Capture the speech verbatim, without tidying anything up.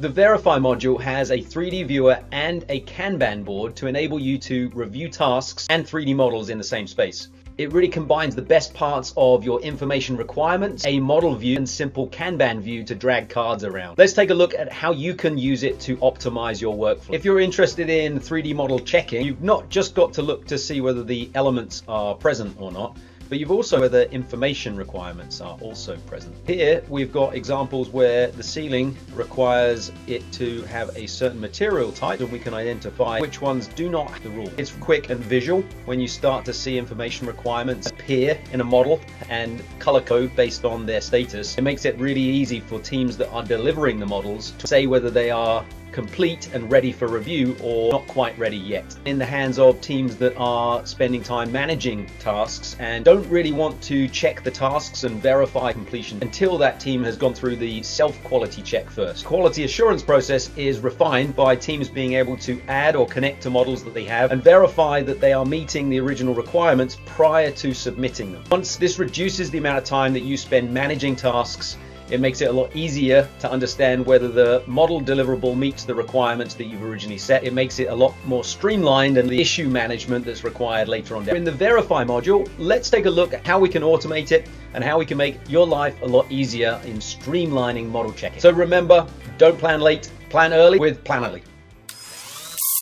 The Verify module has a three D viewer and a Kanban board to enable you to review tasks and three D models in the same space. It really combines the best parts of your information requirements, a model view, and simple Kanban view to drag cards around. Let's take a look at how you can use it to optimize your workflow. If you're interested in three D model checking, you've not just got to look to see whether the elements are present or not, but you've also where the information requirements are also present. Here we've got examples where the ceiling requires it to have a certain material type, and we can identify which ones do not have the rule. It's quick and visual when you start to see information requirements appear in a model and color code based on their status. It makes it really easy for teams that are delivering the models to say whether they are complete and ready for review or not quite ready yet. In the hands of teams that are spending time managing tasks and don't really want to check the tasks and verify completion until that team has gone through the self-quality check first. Quality assurance process is refined by teams being able to add or connect to models that they have and verify that they are meeting the original requirements prior to submitting them. Once this reduces the amount of time that you spend managing tasks, it makes it a lot easier to understand whether the model deliverable meets the requirements that you've originally set. It makes it a lot more streamlined and the issue management that's required later on down. In the Verify module, let's take a look at how we can automate it and how we can make your life a lot easier in streamlining model checking. So remember, don't plan late, plan early with Plannerly.